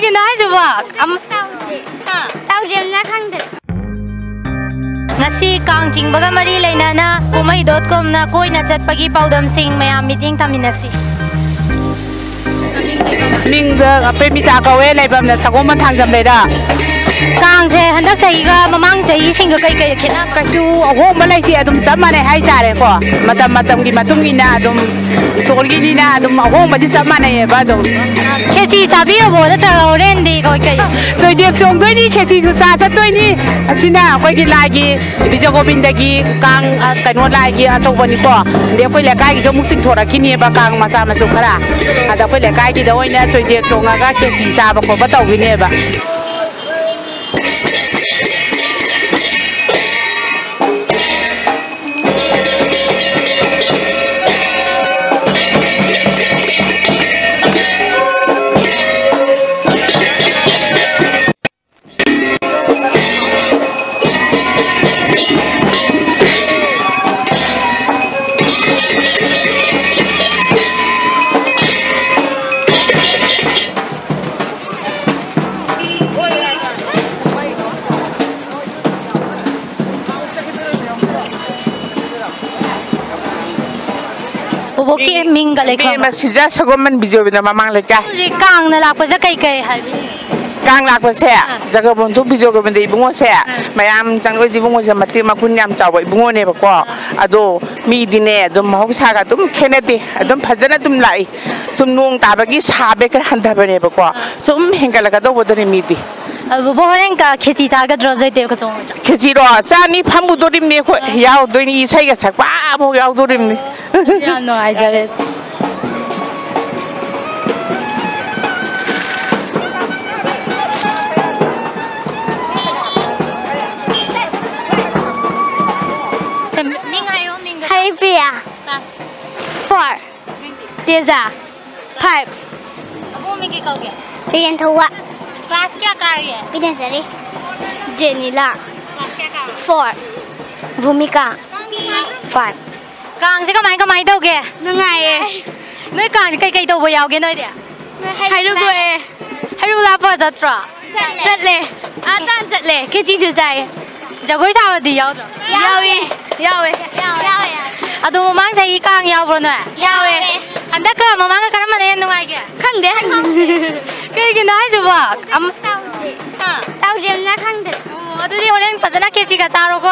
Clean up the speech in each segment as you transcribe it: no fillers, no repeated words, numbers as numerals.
되긴 하지 막. Tao diêm na khang được. Ngasi Kang Chingba ga mari leina na kumai.com na koi na chat pagi paudam sing maya meeting taminasi. Mingda ape misa kawe leibam na sagoma thangjam leida. Kang se handak sahiga mamang sahi sing kai kai khena kasu aho malai si adum samane hai sare ko matam matam gi matum gi na adum isol gi ni na adum aho madi samane ba do. Kheci tabi bo da ta oren di ko kai. Soi dep song doi ni kheci su sa sa doi ni asina ko gi lai gi bijo ko binda gi kang kanwa lai gi achok bani ko de ko le kai gi jo muk sing thora ki ni ba kang ma sa ma su khara ada ko le kai gi da oina soi dep song ga kheci sa ba ko ba taw gi ne ba. Okay, mingga lek. Mas sija sagoman bijo bina mamang lek. Ji kang na lak pa ja kai kai hai. Kang lak pa sa jaga bon tu bijo ko bende ibungo sa. Mayam chang ko jibungo sa mati ma kun yam chaw ibungo ne ba ko. Ado mi dine adum hok sa ga dum khene be adum phajana dum lai. Sum nong ta ba gi sa be ka han da ba ne ba ko. Sum hinga lak do bodane mi di. 보호랭가 캐치 자가 들어줘야 돼요 그죠? 캐치로 짜니 판부 돌림네 야우 너희 이 사이가 자꾸 아뭐 야우 돌림네. 야 너 알자래. 민가요 민가. 하이비야. 4. 대자. 5. 뭐 민기 거기. 이젠 더워. Class क्या कर रही है? बिना सरे जेनिला class क्या कर 4 भूमिका 5 Kong से कमाई दोगे नंगाई नय कांग कई कई दोबो याओगे नय दे हाइरु गोए हाइरु लापा जत्रा चले आ जान चले के चीजु जाए जगोई साव दी याओ यावे यावे यावे आ दो मांग से कांग याओ न यावे अंदर का मांग का करम ने नंगाई के खंग दे 그게 나이죠 봐. 안 따오지. 따오지 않나 강들. 어디 오랜 버전아 캐치가 잘 오고.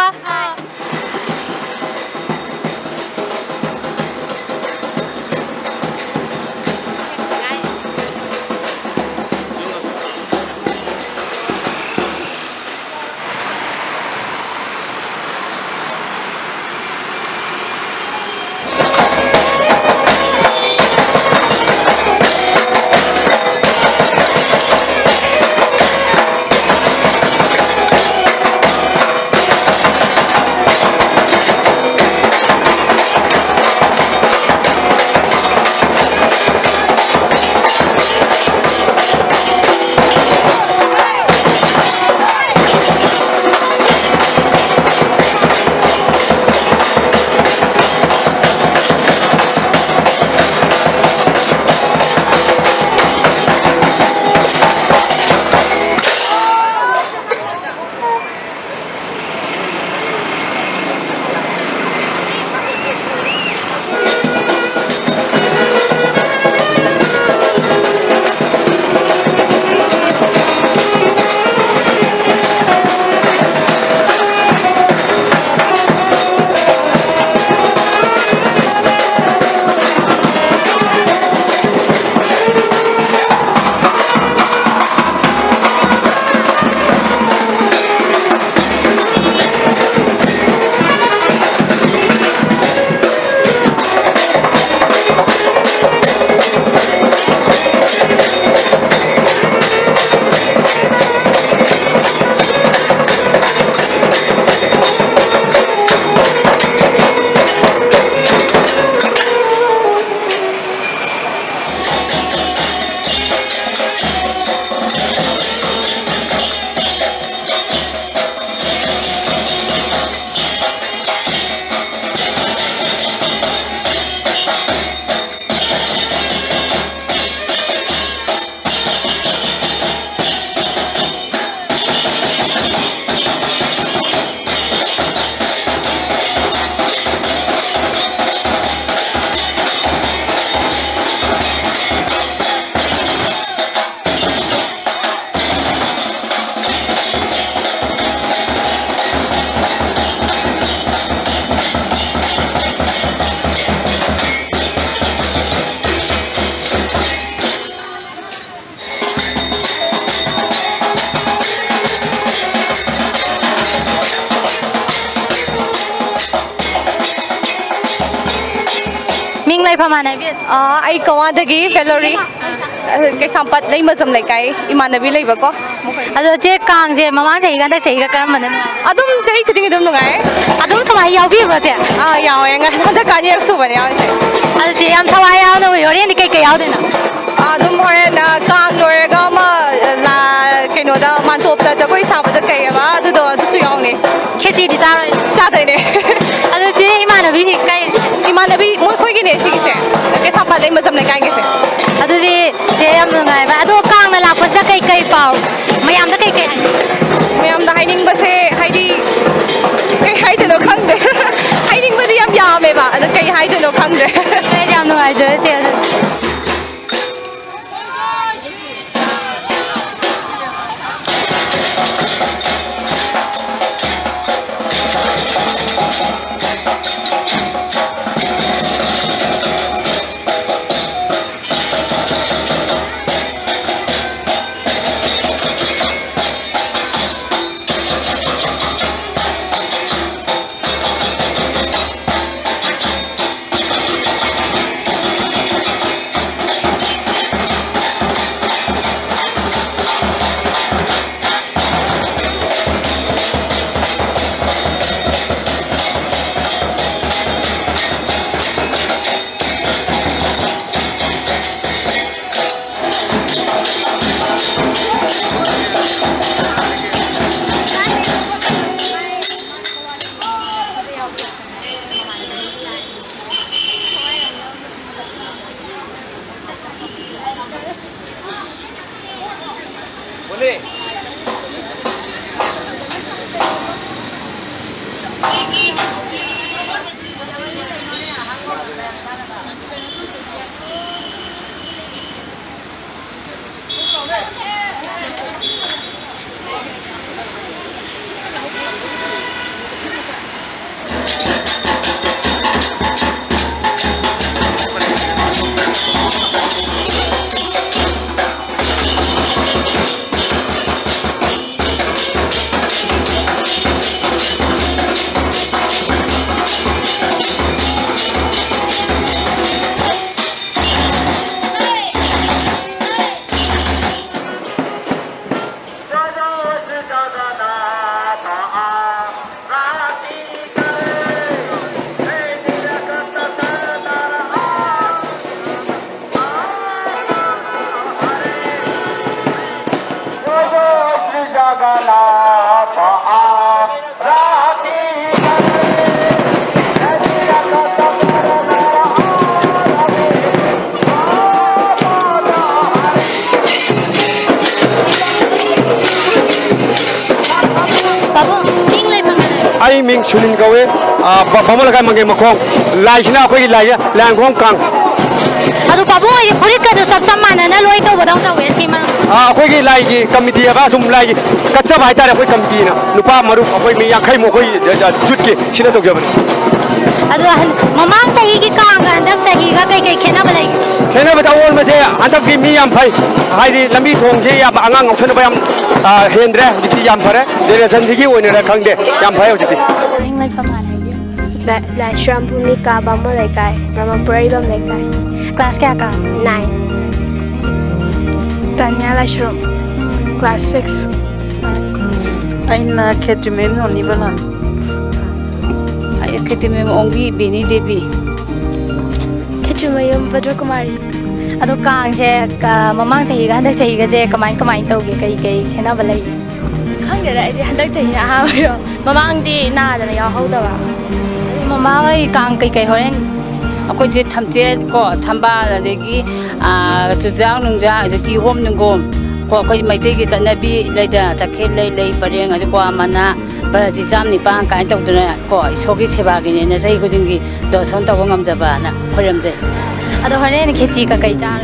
lai phamana bi ai kawa dagi gallery kai sampat lai majam lai kai imana bi lai ba ko ado je kang je mama je ga da sei ga karam manan adum je khiding dum nugai adum samai yaw bi ba te a yaw nga da ka ni su ba yaw sei ado je am thawai yaw no yori ni kai kai yaw de na adum hoye na kang lore ga ma la kai no da man top da koi sa ba da kai ba ado do su yaw ni khiji di ja ja dai ne ado je imana bi kai imana bi mo khoi gi ne si gi se kai sampat lai majam lai kai gi se ado de je am nugai ba ado kang na la pa da kai kai pao mayam da kai kai mayam da hiding ba se haidi kai haide no khang de hiding ba di am ya me ba ado kai haide no khang de kai yam nugai je je Ming Chunin Gawe, Bamalaka Mangamako, Lajna, Langong Kang. Adu Babu, you put it to Sapsaman and Aloika without a waiting. Ah, Hoggy Lagi, Committee about whom like Katsabaita, Huikamina, Lupa Maru, Yakai Mohi, Juki, Shinato Governor. Mamma Sahiki Kang and the Sahiga Kenabali. Kenabata always say, Antaki Miam Pai, Heidi Lami Tongi, Angang of Senabayam. 아, 현대 우리 양파에 내가 산지기 오늘의 강대 양파에 우리. 인간 파마나요. 나 샴푸니 가방을 내가, 가방 브레이드 내가. 클래스 가가 9. 다니엘라 샴푸. 클래스 6. 아이나 캐트메는 올리바나. 아이 캐트메는 옹비 비니 데비. 캐트메는 바드코마리. 아도 강제 마망 자기가 한달 자기가 이제 그만 떠오게 그게 해나 발레 강제라 이제 한달 자기가 하고요 마망디 나잖아 여호다와 마마의 강게 호렌 아고 이제 탐제 거 탐바 되기 아 주장 능자 이제 기홈 능고 거기 마이되기 전나비 레다 자켓 레이 버링 아고 아마나 바라지 잠니 빵 간이 떡드네 거 속이 세박이네 자기 고등기 너 선다고 감자바나 호렴제 아도 허리는 개지가 가이자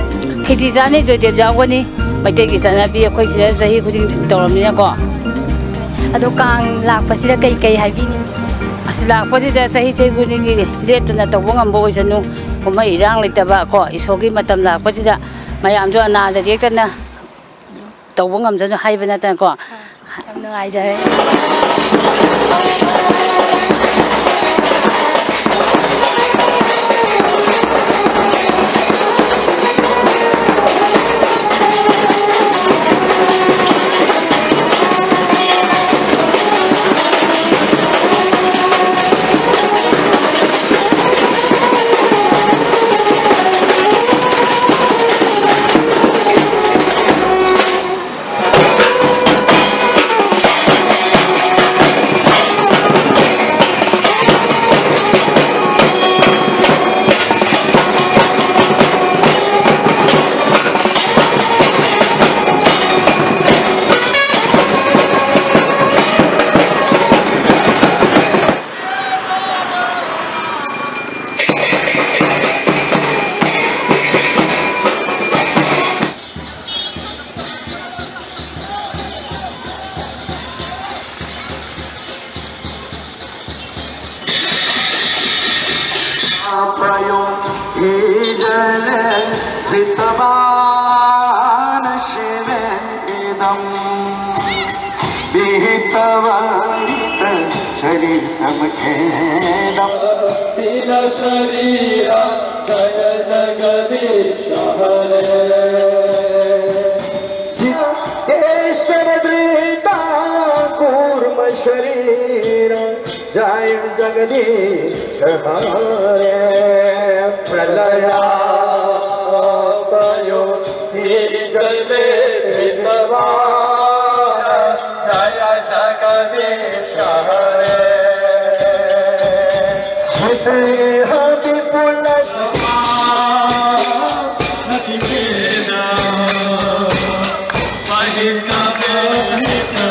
개지자네 저대자고니 마이대기 자나비 코이시네 자히 고딩 돌음이냐고 아도 강 락파시라 가이가이 하비니 아슬라 포지자 자히 제고딩이 랩드나 도봉암 보이잖노 고마 이랑 레다바 거 이속이 마담라 포지자 마얌조 나자 렉터나 도봉암 자주 하이베나단 거 암능 아이자레 가요 이제는 비타바는 시멘이담 비타바는 저리담 개담 비나서리라 자야자가리 샤하네 예수라드리다 구르마셔리라 Jai Jagadish Hare Pralaya Payo Hijalde Hitava Jai Jagadish Hare Shri Hadi Pulashma Hadi Veda Pahita Pahita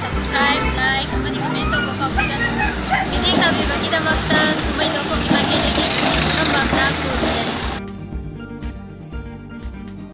Subscribe, like, comment, and comment.